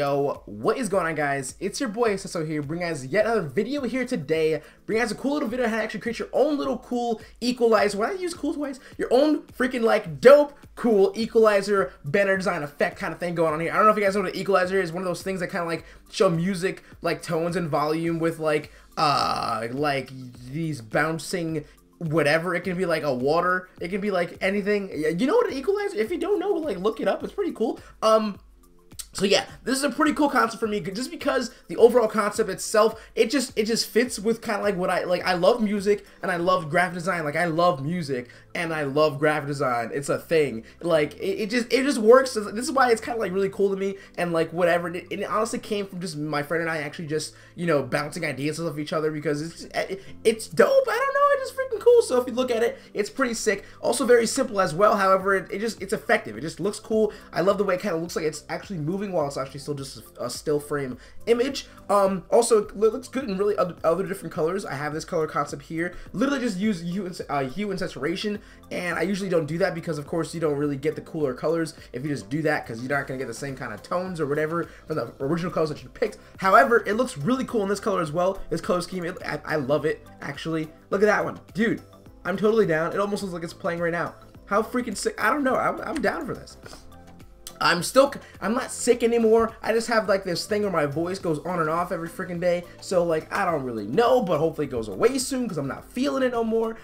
Yo, what is going on, guys? It's your boy SesoHQ here, bringing guys yet another video here today. Bring guys a cool little video on how to actually create your own little cool equalizer. When I use cool twice, your own freaking like dope cool equalizer banner design effect kind of thing going on here. I don't know if you guys know what an equalizer is. One of those things that kind of like show music like tones and volume with like these bouncing whatever. It can be like a water, it can be like anything. You know what an equalizer, if you don't know, like look it up, it's pretty cool. So yeah, this is a pretty cool concept for me, just because the overall concept itself, it just fits with kind of like what I like. I love music and I love graphic design. Like I love music and I love graphic design. It's a thing. Like it just works. This is why it's kind of like really cool to me and like whatever. And it honestly came from just my friend and I actually just, you know, bouncing ideas off each other because it's dope. I don't know. It's freaking cool. So if you look at it, it's pretty sick. Also very simple as well. However, it's effective. It just looks cool. I love the way it kind of looks like it's actually moving while it's actually still just a still frame image. Also it looks good in really other different colors. I have this color concept here, literally just use hue and saturation, and I usually don't do that because of course you don't really get the cooler colors if you just do that, because you're not going to get the same kind of tones or whatever from the original colors that you picked. However, it looks really cool in this color as well, this color scheme. I love it, actually. Look at that one, dude. I'm totally down. It almost looks like it's playing right now. How freaking sick. I don't know, I'm down for this. I'm not sick anymore. I just have like this thing where my voice goes on and off every freaking day. So like, I don't really know, but hopefully it goes away soon because I'm not feeling it no more.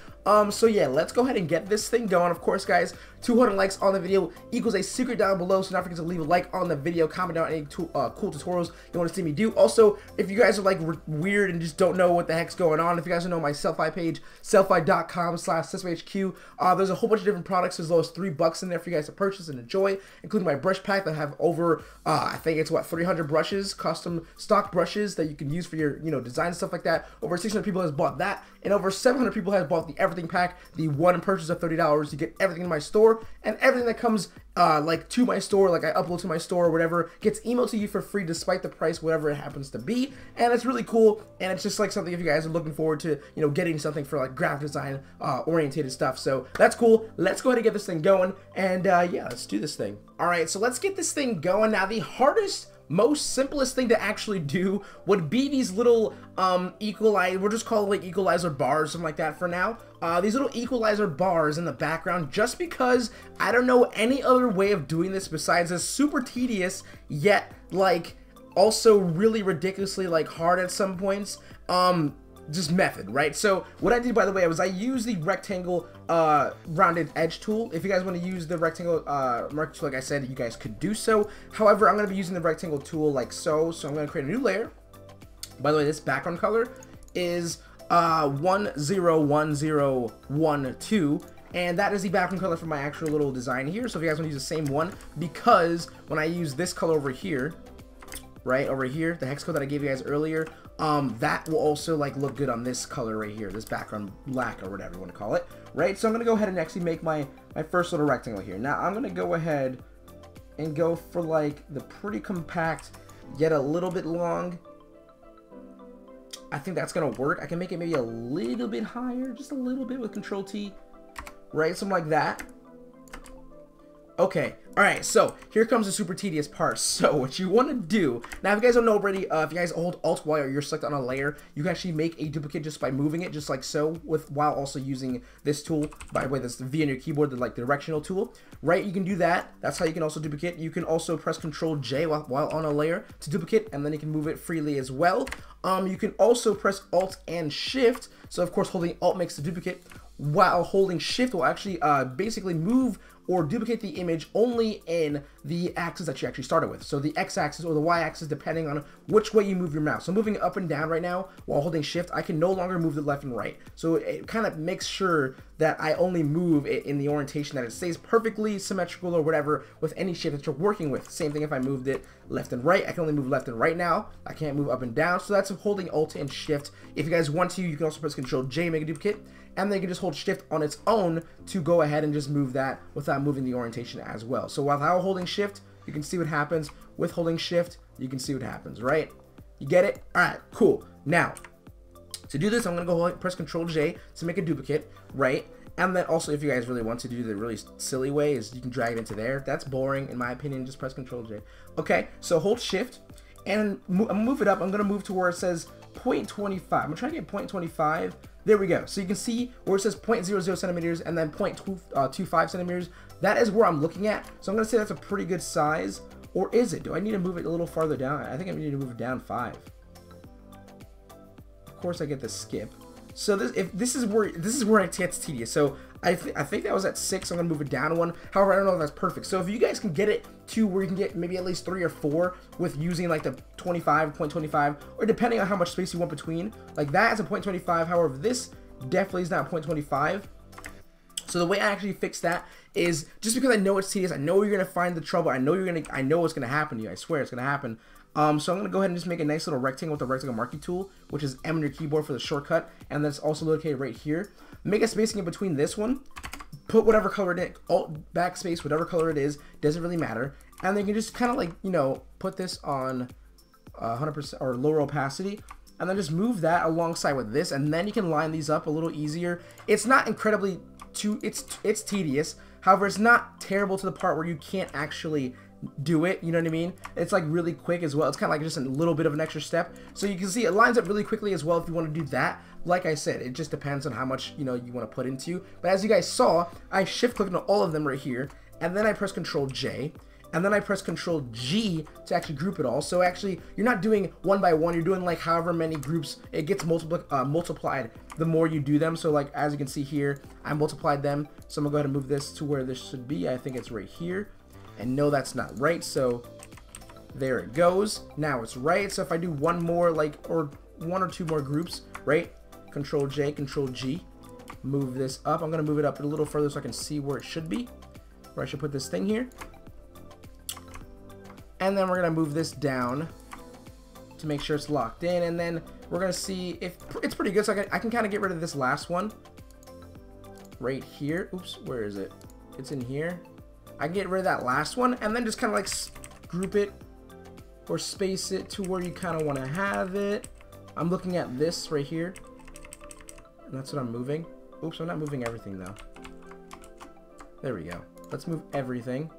So yeah, let's go ahead and get this thing going. Of course, guys, 200 likes on the video equals a secret down below. So don't forget to leave a like on the video, comment down any cool tutorials you want to see me do. Also, if you guys are like weird and just don't know what the heck's going on, if you guys don't know my Sellfy page, sellfy.com/SesoHQ. There's a whole bunch of different products as low as $3 in there for you guys to purchase and enjoy, including my brush pack that have over I think it's what 300 brushes, custom stock brushes that you can use for your, you know, design and stuff like that. Over 600 people has bought that, and over 700 people has bought the everything pack, the one purchase of $30. You get everything in my store, and everything that comes like to my store, like I upload to my store or whatever, gets emailed to you for free despite the price, whatever it happens to be. And it's really cool, and it's just like something if you guys are looking forward to, you know, getting something for like graphic design orientated stuff. So that's cool. Let's go ahead and get this thing going, and yeah, let's do this thing. All right, so let's get this thing going. Now the hardest, most simplest thing to actually do would be these little equalizer, we'll just call it like equalizer bars, something like that for now. These little equalizer bars in the background, just because I don't know any other way of doing this besides this super tedious yet like also really ridiculously like hard at some points just method, right? So what I did, by the way, was I used the rectangle rounded edge tool. If you guys want to use the rectangle mark, like I said, you guys could do so. However, I'm going to be using the rectangle tool like so. So I'm going to create a new layer. By the way, this background color is 101012, and that is the background color for my actual little design here. So if you guys want to use the same one, because when I use this color over here, right over here, the hex code that I gave you guys earlier, that will also like look good on this color right here, this background black or whatever you want to call it, right? So I'm gonna go ahead and actually make my first little rectangle here. Now I'm gonna go ahead and go for like the pretty compact yet a little bit long. I think that's gonna work. I can make it maybe a little bit higher, just a little bit, with Control T, right? Something like that. Okay, all right, so here comes the super tedious part. So what you want to do, now if you guys don't know already, if you guys hold Alt Y or you're stuck on a layer, you can actually make a duplicate just by moving it just like so, with while also using this tool, by the way, that's the V on your keyboard, the like directional tool, right? You can do that. That's how you can also duplicate. You can also press Control J while on a layer to duplicate, and then you can move it freely as well. You can also press Alt and Shift. So of course holding Alt makes the duplicate, while holding Shift will actually basically move or duplicate the image only in the axis that you actually started with. So the x-axis or the y-axis, depending on which way you move your mouse. So moving up and down right now while holding Shift, I can no longer move the left and right. So it kind of makes sure that I only move it in the orientation that it stays perfectly symmetrical or whatever with any shape that you're working with. Same thing if I moved it left and right, I can only move left and right now. I can't move up and down. So that's holding Alt and Shift. If you guys want to, you can also press Control J, make a duplicate, and then you can just hold Shift on its own to go ahead and just move that without moving the orientation as well. So while holding Shift, you can see what happens. With holding Shift, you can see what happens, right? You get it? All right, cool. Now, to do this, I'm gonna go press Control J to make a duplicate, right? And then also, if you guys really want to do the really silly way, is you can drag it into there. That's boring, in my opinion. Just press Control J. Okay, so hold Shift and move it up. I'm gonna move to where it says 0.25. I'm gonna try to get 0.25. There we go. So you can see where it says 0.00 centimeters and then 0.25 centimeters. That is where I'm looking at. So I'm gonna say that's a pretty good size. Or is it? Do I need to move it a little farther down? I think I need to move it down 5. Of course, I get the skip. So this is where it gets tedious. So I think that was at 6. I'm gonna move it down 1. However, I don't know if that's perfect. So if you guys can get it to where you can get maybe at least 3 or 4 with using like the 0.25, or depending on how much space you want between, like that is a 0.25. However, this definitely is not 0.25. So the way I actually fix that is, just because I know it's tedious, I know you're gonna find the trouble, I know what's gonna happen to you. I swear it's gonna happen. So I'm gonna go ahead and just make a nice little rectangle with the rectangle marquee tool, which is M on your keyboard for the shortcut, and that's also located right here. Make a spacing in between this one, put whatever color it is, Alt backspace, whatever color it is, doesn't really matter. And then you can just kind of like, you know, put this on 100% or lower opacity, and then just move that alongside with this, and then you can line these up a little easier. It's not incredibly too, it's tedious. However, it's not terrible to the part where you can't actually do it, you know what I mean? It's like really quick as well. It's kind of like just a little bit of an extra step. So you can see it lines up really quickly as well if you want to do that. Like I said, it just depends on how much, you know, you want to put into. But as you guys saw, I shift clicked on all of them right here, and then I press Control J, and then I press Control G to actually group it all. So actually, you're not doing one by one, you're doing like however many groups. It gets multiplied the more you do them. So like, as you can see here, I multiplied them. So I'm gonna go ahead and move this to where this should be. I think it's right here. And no, that's not right, so there it goes. Now it's right. So if I do one more, like, or 1 or 2 more groups, right? Control J, Control G, move this up. I'm gonna move it up a little further so I can see where it should be, where I should put this thing here. And then we're gonna move this down to make sure it's locked in, and then we're gonna see if it's pretty good. So I can kind of get rid of this last one right here. Oops, where is it? It's in here. I can get rid of that last one and then just kind of like group it or space it to where you kind of want to have it. I'm looking at this right here, and that's what I'm moving. Oops, I'm not moving everything though. There we go. Let's move everything.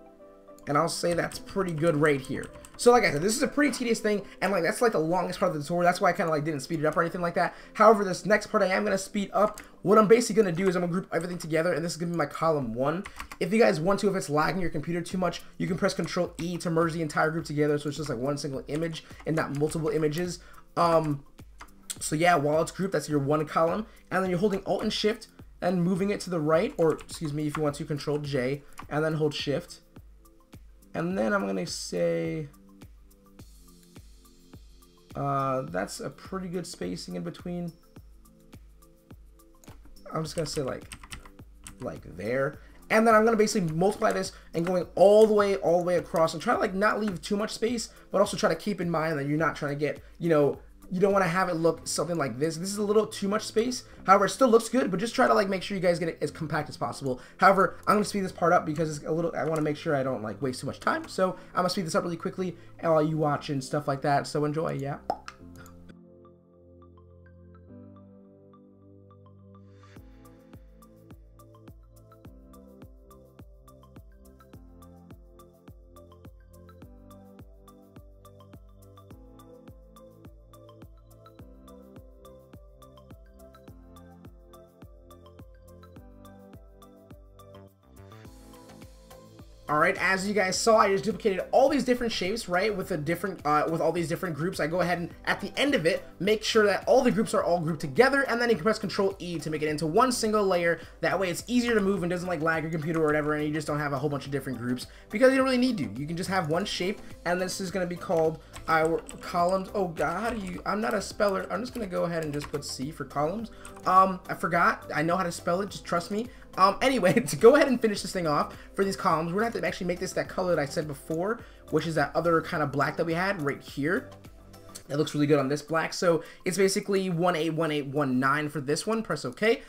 And I'll say that's pretty good right here. So like I said, this is a pretty tedious thing, and like that's like the longest part of the tutorial. That's why I kind of like didn't speed it up or anything like that. However, this next part I am gonna speed up. What I'm basically gonna do is I'm gonna group everything together, and this is gonna be my column 1. If you guys want to, if it's lagging your computer too much, you can press Control E to merge the entire group together, so it's just like one single image and not multiple images. So yeah, while it's grouped, that's your 1 column, and then you're holding Alt and Shift and moving it to the right, or excuse me, if you want to, Control J and then hold Shift. And then I'm gonna say that's a pretty good spacing in between. I'm just gonna say like there. And then I'm gonna basically multiply this and going all the way across, and try to like not leave too much space, but also try to keep in mind that you're not trying to get, you know, you don't want to have it look something like this. This is a little too much space. However, it still looks good, but just try to like make sure you guys get it as compact as possible. However, I'm gonna speed this part up because it's a little, I want to make sure I don't like waste too much time. So I'm gonna speed this up really quickly while you watch and stuff like that. So enjoy, yeah. All right, as you guys saw, I just duplicated all these different shapes, right, with a different, with all these different groups. I go ahead and at the end of it, make sure that all the groups are all grouped together, and then you can press Control E to make it into one single layer. That way, it's easier to move and doesn't like lag your computer or whatever, and you just don't have a whole bunch of different groups because you don't really need to. You can just have one shape, and this is going to be called our columns. Oh God, how do you? I'm not a speller. I'm just going to go ahead and just put C for columns. I forgot. I know how to spell it. Just trust me. Anyway, to go ahead and finish this thing off for these columns, we're gonna have to actually make this that color that I said before, which is that other kind of black that we had right here. That looks really good on this black. So it's basically 181819 for this one. Press OK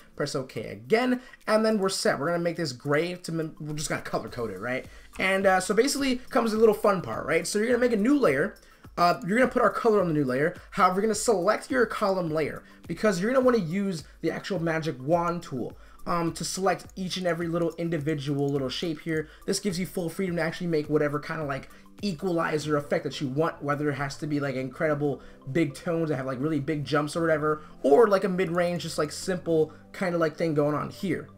again, and then we're set. We're gonna make this gray to, we're just gonna color code it, right? And so basically comes the little fun part, right? So you're gonna make a new layer. You're gonna put our color on the new layer. However, you're gonna select your column layer because you're gonna wanna use the actual magic wand tool. to select each and every little individual little shape here. This gives you full freedom to actually make whatever kind of like equalizer effect that you want, whether it has to be like incredible big tones that have like really big jumps or whatever, or like a mid-range, just like simple kind of like thing going on here.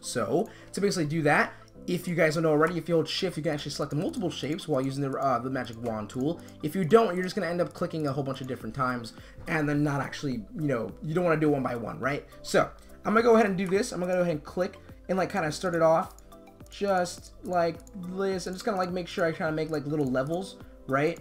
So to basically do that, if you guys don't know already, if you hold shift, you can actually select multiple shapes while using the magic wand tool. If you don't, you're just going to end up clicking a whole bunch of different times and then not actually, you know, you don't want to do one by one, right? So I'm going to go ahead and do this. I'm going to go ahead and click and like kind of start it off just like this. I'm just going to like make sure I try to make like little levels, right?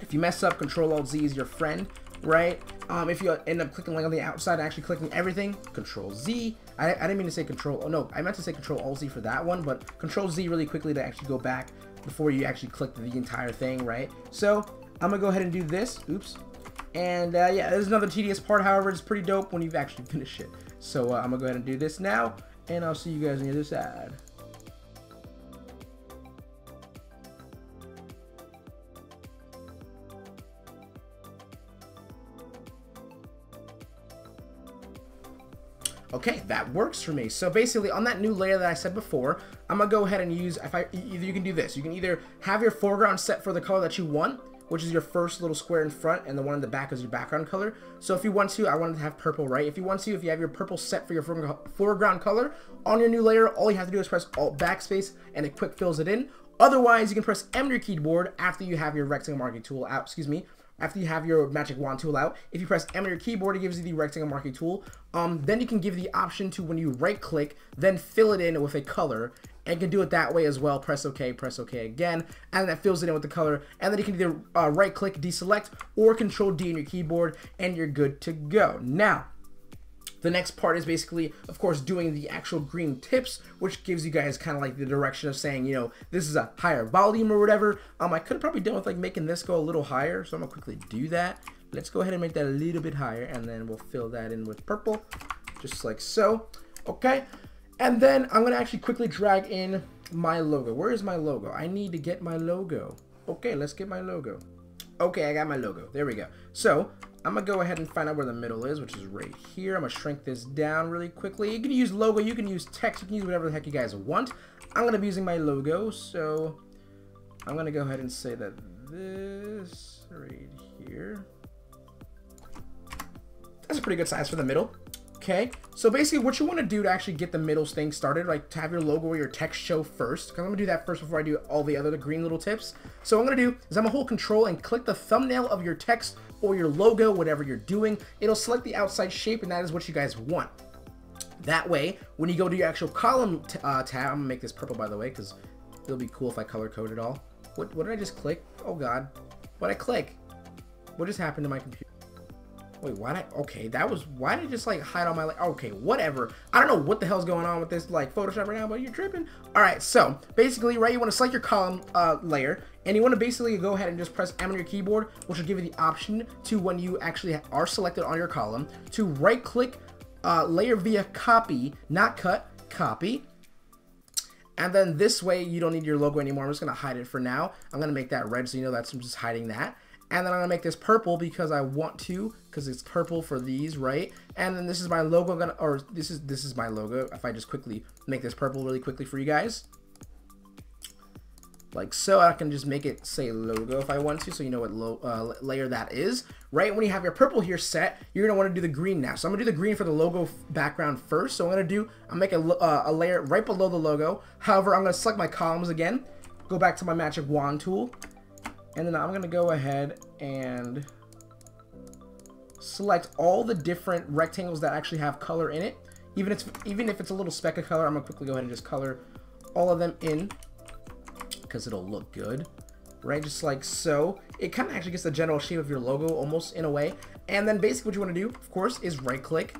If you mess up, Control-Alt-Z is your friend, right? If you end up clicking like on the outside, actually clicking everything, Control-Z. I didn't mean to say Control, oh no, I meant to say Control-Alt-Z for that one, but Control-Z really quickly to actually go back before you actually click the entire thing, right? So I'm going to go ahead and do this, oops. And yeah, there's another tedious part, however, it's pretty dope when you've actually finished it. So I'm going to go ahead and do this now, and I'll see you guys on the other side. Okay, that works for me. So basically on that new layer that I said before, I'm gonna go ahead and use, you can do this. You can either have your foreground set for the color that you want, which is your first little square in front, and the one in the back is your background color. So if you want to, I wanted to have purple, right? If you want to, if you have your purple set for your foreground color on your new layer, all you have to do is press Alt Backspace and it quick fills it in. Otherwise, you can press M on your keyboard after you have your rectangle marking tool out, excuse me, after you have your magic wand tool out. If you press M on your keyboard, it gives you the rectangle marking tool. Then you can give the option to, when you right click, then fill it in with a color, and you can do it that way as well. Press okay again, and that fills it in with the color. And then you can either right click, deselect, or Control D on your keyboard, and you're good to go. Now, the next part is basically, of course, doing the actual green tips, which gives you guys kind of like the direction of saying, you know, this is a higher volume or whatever. I could have probably done with like making this go a little higher, so I'm gonna quickly do that. Let's go ahead and make that a little bit higher, and then we'll fill that in with purple, just like so. Okay, and then I'm gonna actually quickly drag in my logo. Where is my logo? I need to get my logo. Okay, let's get my logo. Okay, I got my logo. There we go. So I'm gonna go ahead and find out where the middle is, which is right here. I'm gonna shrink this down really quickly. You can use logo, you can use text, you can use whatever the heck you guys want. I'm gonna be using my logo, so I'm gonna go ahead and say that this right here. That's a pretty good size for the middle. Okay, so basically what you want to do to actually get the middle thing started, like to have your logo or your text show first, because I'm going to do that first before I do all the other green little tips. So what I'm going to do is I'm going to hold Control and click the thumbnail of your text or your logo, whatever you're doing. It'll select the outside shape, and that is what you guys want. That way, when you go to your actual column tab, I'm going to make this purple, by the way, because it'll be cool if I color code it all. What did I just click? Oh God, what did I click? What just happened to my computer? Wait, why did I, okay, that was, why did I just like hide on my, okay, whatever. I don't know what the hell's going on with this like Photoshop right now, but you're tripping. All right, so basically, right, you wanna select your column layer, and you wanna basically go ahead and just press M on your keyboard, which will give you the option to, when you actually are selected on your column, to right click layer via copy, not cut, copy. And then this way, you don't need your logo anymore. I'm just gonna hide it for now. I'm gonna make that red, so you know that's, I'm just hiding that. And then I'm gonna make this purple because I want to, because it's purple for these, right? And then this is my logo, this is my logo. If I just quickly make this purple really quickly for you guys, like so, I can just make it say logo if I want to, so you know what layer that is. Right when you have your purple here set, you're gonna want to do the green now. So I'm gonna do the green for the logo background first. So I'll make a layer right below the logo. However, I'm gonna select my columns again, go back to my magic wand tool. And then I'm going to go ahead and select all the different rectangles that actually have color in it. Even if it's a little speck of color, I'm going to quickly go ahead and just color all of them in because it'll look good, right? Just like so. It kind of actually gets the general shape of your logo almost in a way. And then basically what you want to do, of course, is right click.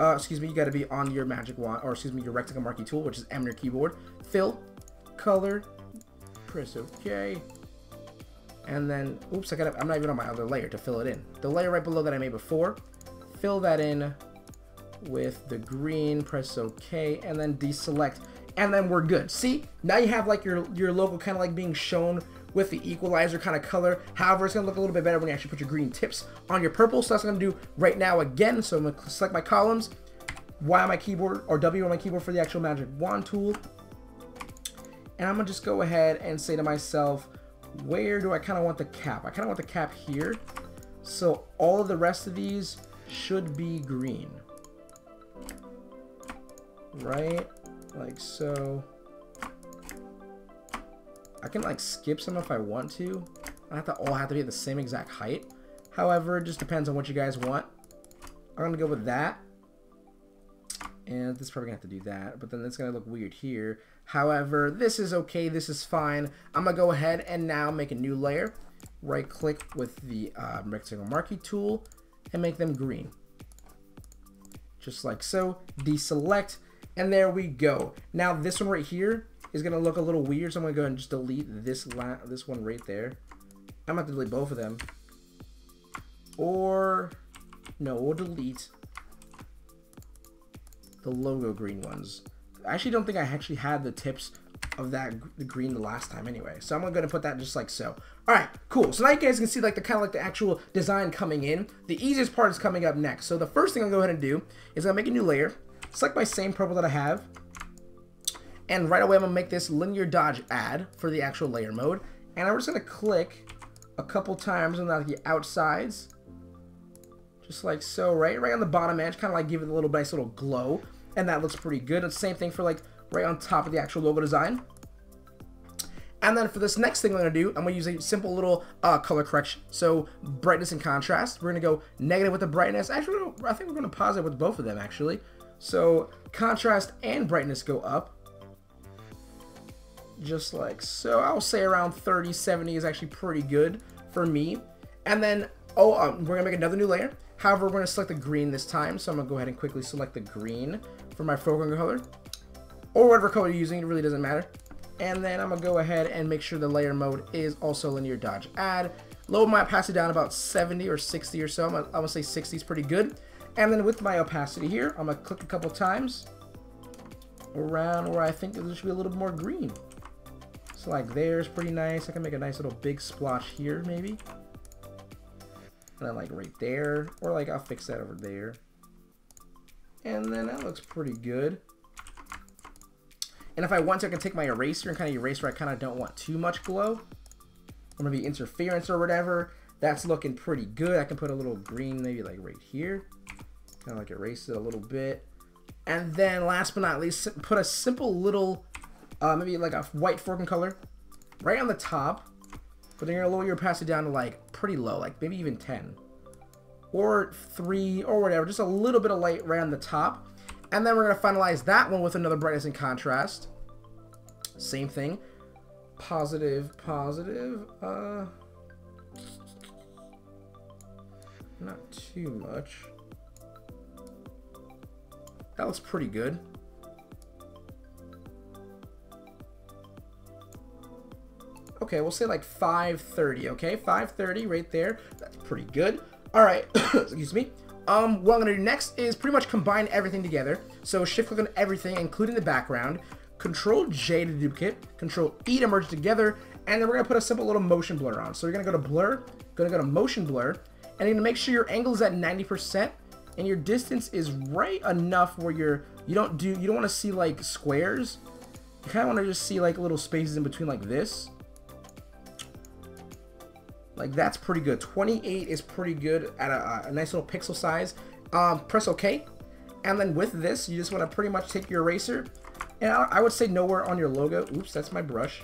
Excuse me, you got to be on your magic wand, or excuse me, your rectangle marquee tool, which is M on your keyboard. Fill, color, press OK. And then, oops, I'm not even on my other layer to fill it in. The layer right below that I made before, fill that in with the green, press OK, and then deselect, and then we're good. See, now you have like your logo kind of like being shown with the equalizer kind of color. However, it's gonna look a little bit better when you actually put your green tips on your purple. So that's what I'm gonna do right now again. So I'm gonna select my columns, Y on my keyboard, or W on my keyboard for the actual magic wand tool. And I'm gonna just go ahead and say to myself, where do I kind of want the cap? I kind of want the cap here. So all of the rest of these should be green, right? Like so. I can like skip some if I want to. I have to all have to be at the same exact height. However, it just depends on what you guys want. I'm gonna go with that. And this is probably gonna have to do that, but then that's gonna look weird here. However, this is okay, this is fine. I'm gonna go ahead and now make a new layer. Right click with the rectangle marquee tool and make them green. Just like so, deselect, and there we go. Now this one right here is gonna look a little weird, so I'm gonna go ahead and just delete this one right there. I'm gonna have to delete both of them. Or, no, we'll delete the logo green ones. I actually don't think I actually had the tips of the green the last time anyway. So I'm going to put that just like so. All right, cool. So now you guys can see like the kind of like the actual design coming in. The easiest part is coming up next. So the first thing I'm going to go ahead and do is I'm going to make a new layer. Select my same purple that I have. And right away I'm going to make this linear dodge add for the actual layer mode. And I'm just going to click a couple times on the outsides. Just like so, right? Right on the bottom edge, kind of like give it a little nice little glow. And that looks pretty good. And same thing for like right on top of the actual logo design. And then for this next thing I'm going to do, I'm going to use a simple little color correction. So brightness and contrast. We're going to go negative with the brightness. Actually, I think we're going to pause it with both of them actually. So contrast and brightness go up. Just like so. I'll say around 30/70 is actually pretty good for me. And then, we're going to make another new layer. However, we're going to select the green this time, so I'm going to go ahead and quickly select the green for my foreground color, or whatever color you're using, it really doesn't matter. And then I'm going to go ahead and make sure the layer mode is also linear dodge add. Lower my opacity down about 70 or 60 or so, I'm going to say 60 is pretty good. And then with my opacity here, I'm going to click a couple times around where I think there should be a little more green. So like there's pretty nice, I can make a nice little big splotch here maybe. And then like right there, or like I'll fix that over there. And then that looks pretty good. And if I want to, I can take my eraser and kind of erase where I kind of don't want too much glow. Or maybe interference or whatever. That's looking pretty good. I can put a little green maybe like right here. Kind of like erase it a little bit. And then last but not least, put a simple little, maybe like a white foreground color right on the top. But then you're gonna lower your opacity down to like pretty low, like maybe even 10 or 3 or whatever, just a little bit of light right on the top. And then we're gonna finalize that one with another brightness and contrast. Same thing, positive, not too much. That looks pretty good. Okay, we'll say like 530, okay? 530 right there. That's pretty good. All right, excuse me. What I'm gonna do next is pretty much combine everything together. So shift click on everything, including the background. Control J to duplicate, Control E to merge together, and then we're gonna put a simple little motion blur on. So you're gonna go to blur, gonna go to motion blur, and you're gonna make sure your angle is at 90% and your distance is right enough where you don't wanna see like squares. You kinda wanna just see like little spaces in between like this. Like that's pretty good. 28 is pretty good at a nice little pixel size. Press OK, and then with this, you just want to pretty much take your eraser, and I would say nowhere on your logo. Oops, that's my brush.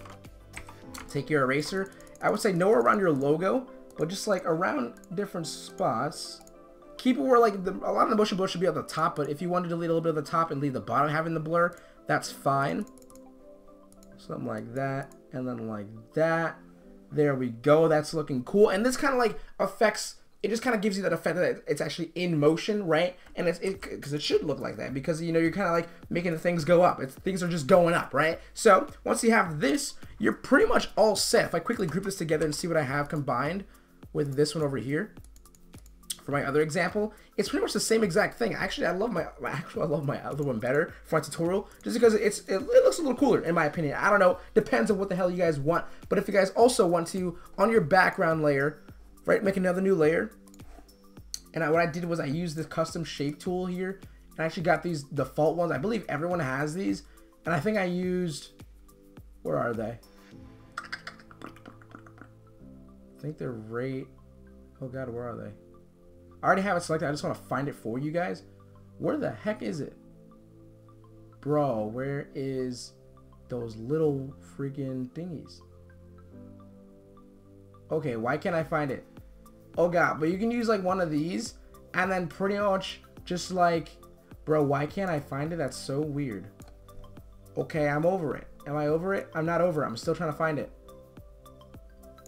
Take your eraser. I would say nowhere around your logo, but just like around different spots. Keep it where like a lot of the motion blur should be at the top, but if you want to delete a little bit of the top and leave the bottom having the blur, that's fine. Something like that, and then like that. There we go, that's looking cool. And this kind of like affects, it just kind of gives you that effect that it's actually in motion, right? And because it should look like that, because you know, you're kind of like making the things go up. Things are just going up, right? So once you have this, you're pretty much all set. If I quickly group this together and see what I have combined with this one over here, for my other example, it's pretty much the same exact thing. Actually, I love my other one better for my tutorial, just because it looks a little cooler in my opinion. I don't know, depends on what the hell you guys want. But if you guys also want to, on your background layer, right, make another new layer. And what I did was I used the custom shape tool here, and I actually got these default ones. I believe everyone has these. And I think I used, where are they? I think they're right, oh God, where are they? I already have it selected. I just want to find it for you guys. Where the heck is it? Bro, where is those little freaking thingies? Okay, why can't I find it? Oh God, but you can use like one of these and then pretty much just like, bro, why can't I find it? That's so weird. Okay, I'm over it. Am I over it? I'm not over it. I'm still trying to find it.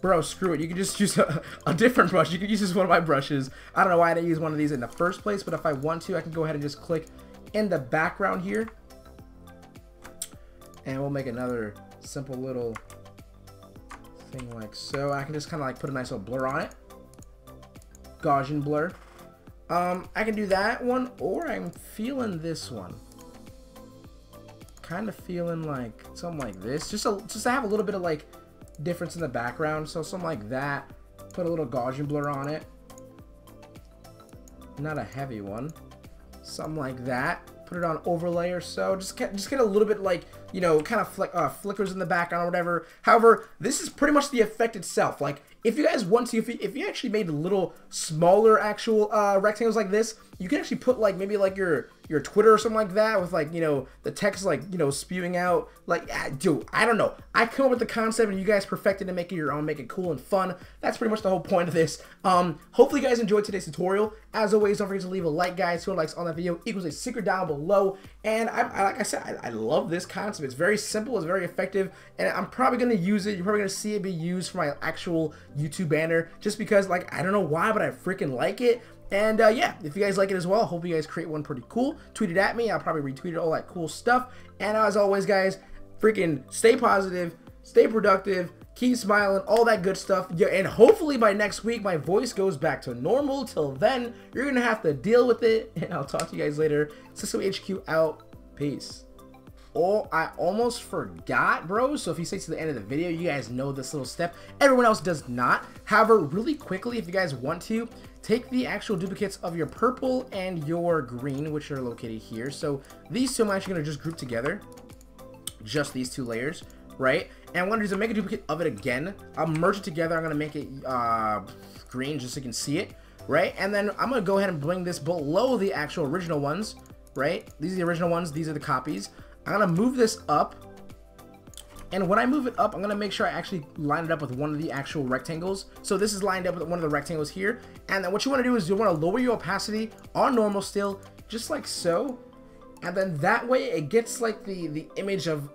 Bro, screw it. You can just use a different brush. You can use just one of my brushes. I don't know why I didn't use one of these in the first place, but if I want to, I can go ahead and just click in the background here. And we'll make another simple little thing like so. I can just kind of like put a nice little blur on it. Gaussian blur. I can do that one, or I'm feeling this one. Kind of feeling like something like this. Just to have a little bit of like difference in the background, so something like that. Put a little Gaussian blur on it, not a heavy one, something like that. Put it on overlay or so. Just get a little bit like, you know, kind of flickers in the background or whatever. However, this is pretty much the effect itself. Like if you guys want to, if you actually made little smaller actual rectangles like this, you can actually put like maybe like your Twitter or something like that with like, you know, the text like, you know, spewing out like, dude, I don't know. I come up with the concept and you guys perfected and make it your own, make it cool and fun. That's pretty much the whole point of this. Hopefully you guys enjoyed today's tutorial. As always, don't forget to leave a like, guys. 200 likes on that video equals a secret down below. And like I said, I love this concept. It's very simple, it's very effective, and I'm probably gonna use it. You're probably gonna see it be used for my actual YouTube banner, just because like, I don't know why, but I freaking like it. And yeah, if you guys like it as well, I hope you guys create one pretty cool. Tweet it at me. I'll probably retweet it, all that cool stuff. And as always, guys, freaking stay positive, stay productive, keep smiling, all that good stuff. Yeah, and hopefully by next week, my voice goes back to normal. Till then, you're going to have to deal with it. And I'll talk to you guys later. SesoHQ out. Peace. Oh, I almost forgot, bro. So if you stay to the end of the video, you guys know this little step. Everyone else does not. However, really quickly, if you guys want to, take the actual duplicates of your purple and your green, which are located here. So these two, I'm actually going to just group together. Just these two layers, right? And what I'm going to do is I'll make a duplicate of it again. I'll merge it together. I'm going to make it green just so you can see it, right? And then I'm going to go ahead and bring this below the actual original ones, right? These are the original ones. These are the copies. I'm going to move this up, and when I move it up, I'm going to make sure I actually line it up with one of the actual rectangles. So this is lined up with one of the rectangles here, and then what you want to do is you want to lower your opacity on normal still, just like so, and then that way it gets like the image of,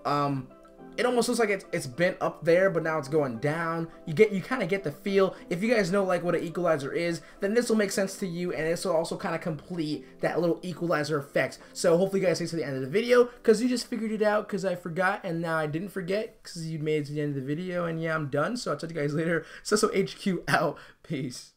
it almost looks like it's bent up there, but now it's going down. You kind of get the feel. If you guys know like what an equalizer is, then this will make sense to you, and this will also kind of complete that little equalizer effect. So hopefully you guys stay to the end of the video, because you just figured it out, because I forgot, and now I didn't forget, because you made it to the end of the video, and yeah, I'm done. So I'll talk to you guys later. SesoHQ out. Peace.